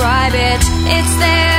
describe it. It's there.